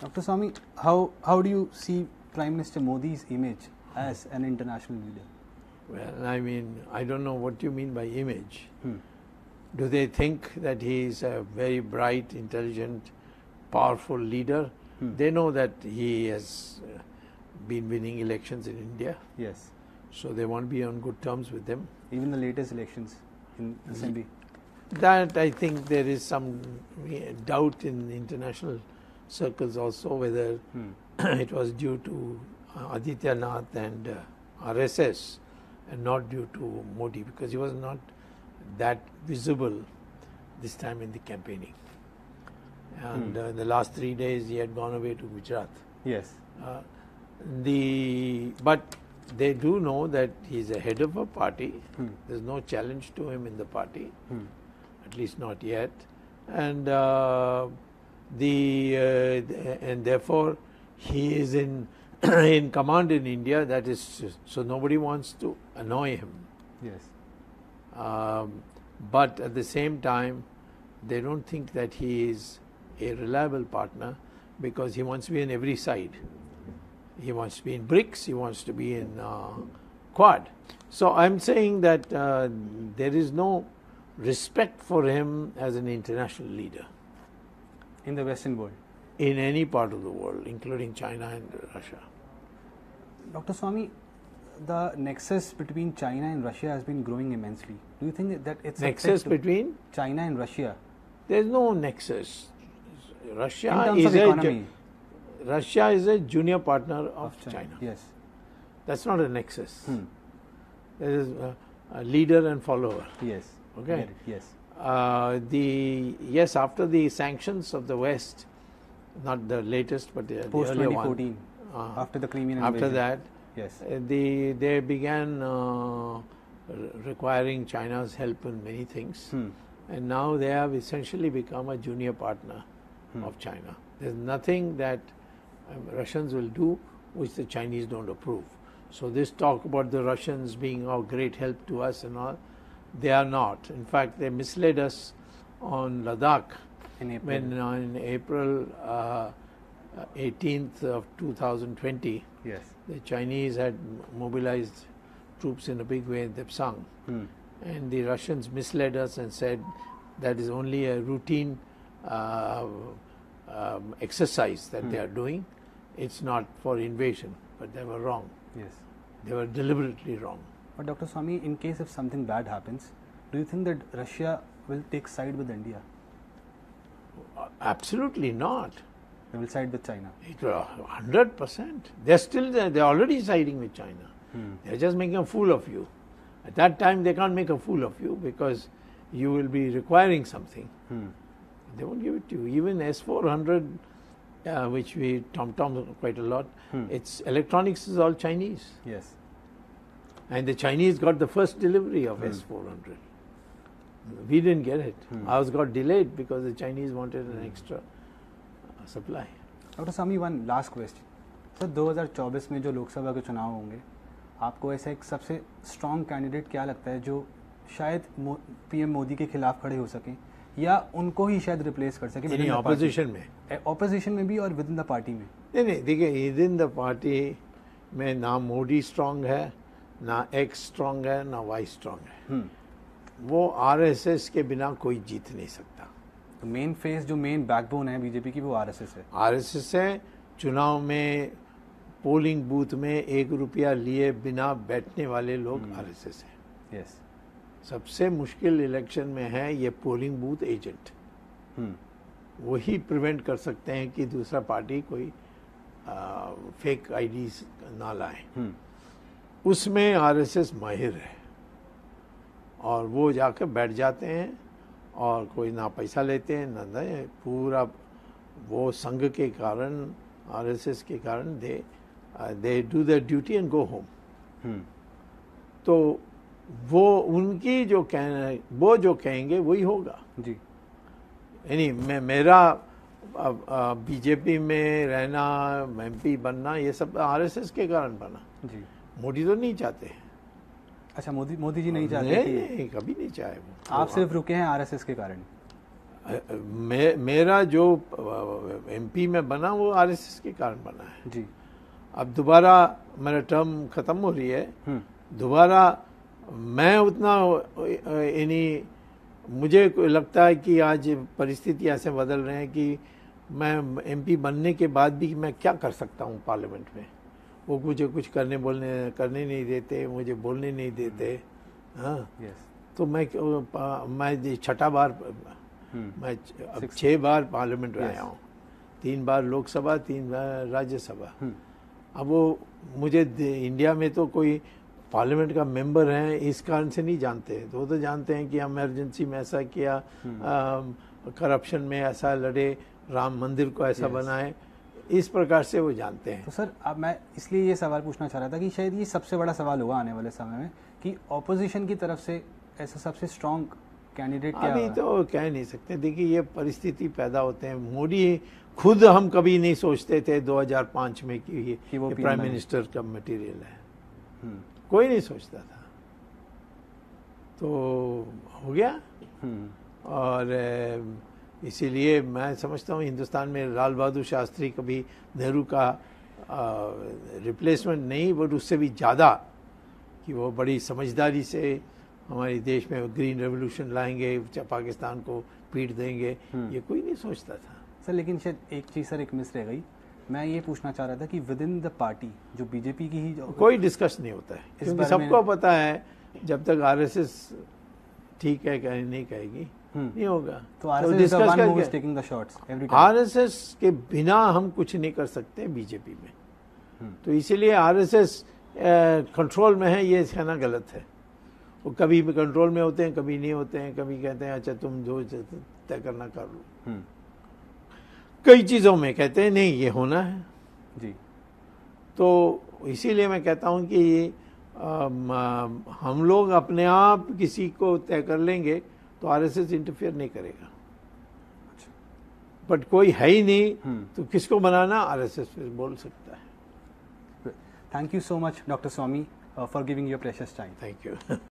Dr. Swami, how do you see Prime Minister Modi's image as an international leader? Well, I mean, I don't know what you mean by image. Do they think that he is a very bright, intelligent, powerful leader? They know that he has been winning elections in India. Yes. So they want to be on good terms with them. Even the latest elections in Assembly. That I think there is some doubt in international circles also whether it was due to Adityanath and RSS and not due to Modi, because he was not that visible this time in the campaigning. And in the last 3 days he had gone away to Gujarat. Yes. But they do know that he is a head of a party. There is no challenge to him in the party, at least not yet. And and therefore he is in in command in India. That is, so nobody wants to annoy him. Yes. But at the same time, they don't think that he is a reliable partner, because he wants to be on every side. He wants to be in BRICS, he wants to be in quad. So I'm saying that there is no respect for him as an international leader. In the Western world? In any part of the world, including China and Russia. Dr. Swami, the nexus between China and Russia has been growing immensely. Do you think that it's nexus between China and Russia? There's no nexus. Russia is a junior partner of China. Yes, that's not a nexus. There is a leader and follower. Yes. Okay. Yes. After the sanctions of the West, not the latest, but the earlier one. After the Crimean invasion. After that. Yes. They began requiring China's help in many things, and now they have essentially become a junior partner of China. There's nothing that Russians will do which the Chinese don't approve. So this talk about the Russians being of great help to us and all, they are not. In fact, they misled us on Ladakh in April. When on April 18th of 2020, yes, the Chinese had mobilized troops in a big way in Debsang, and the Russians misled us and said that is only a routine exercise that they are doing. It's not for invasion, but they were wrong. Yes, they were deliberately wrong. But Dr. Swami, in case if something bad happens, do you think that Russia will take side with India? Absolutely not. They will side with China. 100%. They're still there. They're already siding with China. They're just making a fool of you. At that time, they can't make a fool of you because you will be requiring something. They won't give it to you. Even S-400, which we tom-tom quite a lot, its electronics is all Chinese. Yes. And the Chinese got the first delivery of S-400. We didn't get it. Ours got delayed because the Chinese wanted an extra supply. Dr. Swami, one last question. Sir, 2024 में जो लोकसभा के चुनाव होंगे, आपको ऐसा एक सबसे strong candidate क्या लगता है जो शायद PM मोदी के खिलाफ खड़े हो सकें या उनको ही शायद replace कर सकें? नहीं, opposition में. Opposition में भी और within the party में. नहीं, देखिए within the party में ना मोदी strong है, ना X strong है, ना Y strong है. वो RSS के बिना कोई जीत नहीं सकता. तो मेन फेस जो मेन बैकबोन है बीजेपी की वो आरएसएस है. आरएसएस है चुनाव में पोलिंग बूथ में ₹1 लिए बिना बैठने वाले लोग आरएसएस हैं. यस. सबसे मुश्किल इलेक्शन में है ये पोलिंग बूथ एजेंट. वही प्रिवेंट कर सकते हैं कि दूसरा पार्टी कोई फेक आईडी ना लाए. उसमें आरएसएस माहिर है और वो जाकर बैठ जाते हैं और कोई ना पैसा लेते हैं ना पूरा वो संघ के कारण आरएसएस के कारण they do their duty and go home. तो वो उनकी जो कहना वो जो कहेंगे वही होगा जी. यानी मेरा बीजेपी में रहना एमपी बनना ये सब आरएसएस के कारण बना जी. मोदी तो नहीं चाहते. अच्छा, मोदी जी नहीं चाहते? नहीं, कभी नहीं चाहे वो. आप सिर्फ रुके हैं आरएसएस के कारण. मेरा जो एमपी में बना वो आरएसएस के कारण बना है जी। अब दोबारा मेरा टर्म खत्म हो रही है, दोबारा मैं उतना यानी मुझे लगता है कि आज परिस्थिति ऐसे बदल रहे हैं कि मैं एमपी बनने के बाद भी मैं क्या कर सकता हूँ पार्लियामेंट में। वो मुझे कुछ करने नहीं देते, मुझे बोलने नहीं देते। हाँ yes. तो मैं छठा बार मैं अब 6 बार पार्लियामेंट में आया हूँ, 3 बार लोकसभा, 3 बार राज्यसभा। अब वो मुझे इंडिया में तो कोई पार्लियामेंट का मेंबर हैं इस कारण से नहीं जानते, तो वो तो जानते हैं कि इमरजेंसी में ऐसा किया, करप्शन में ऐसा लड़े, राम मंदिर को ऐसा बनाए, इस प्रकार से वो जानते हैं। तो सर अब मैं इसलिए ये सवाल पूछना चाह रहा था कि शायद ये सबसे बड़ा सवाल होगा आने वाले समय में कि ऑपोजिशन की तरफ से ऐसा सबसे स्ट्रॉन्ग कैंडिडेट क्या अभी तो कह नहीं सकते। देखिए ये परिस्थिति पैदा होते हैं। मोदी खुद हम कभी नहीं सोचते थे 2005 में कि वो प्राइम मिनिस्टर का मटेरियल है, कोई नहीं सोचता था, तो हो गया। और इसीलिए मैं समझता हूँ हिंदुस्तान में लाल बहादुर शास्त्री कभी नेहरू का रिप्लेसमेंट नहीं, बट उससे भी ज़्यादा कि वो बड़ी समझदारी से हमारे देश में ग्रीन रेवोल्यूशन लाएंगे, पाकिस्तान को पीट देंगे, ये कोई नहीं सोचता था सर। लेकिन शायद एक चीज़ सर एक मिस रह गई, मैं ये पूछना चाह रहा था कि विद इन द पार्टी जो बीजेपी की ही कोई डिस्कस नहीं होता है, क्योंकि सबको पता है जब तक आरएसएस ठीक है कहे नहीं कहेगी नहीं होगा। तो आरएसएस के बिना हम कुछ नहीं कर सकते बीजेपी में, तो इसीलिए आरएसएस कंट्रोल में है ये कहना गलत है। वो कभी भी कंट्रोल में होते हैं, कभी नहीं होते हैं, कभी कहते हैं अच्छा तुम जो तय करना कर लो, कई चीज़ों में कहते हैं नहीं ये होना है जी। तो इसीलिए मैं कहता हूँ कि हम लोग अपने आप किसी को तय कर लेंगे तो आरएसएस इंटरफेयर नहीं करेगा। अच्छा। बट कोई है ही नहीं तो किसको बनाना, आरएसएस फिर बोल सकता है। Thank you so much doctor Swamy for giving your precious time. Thank you.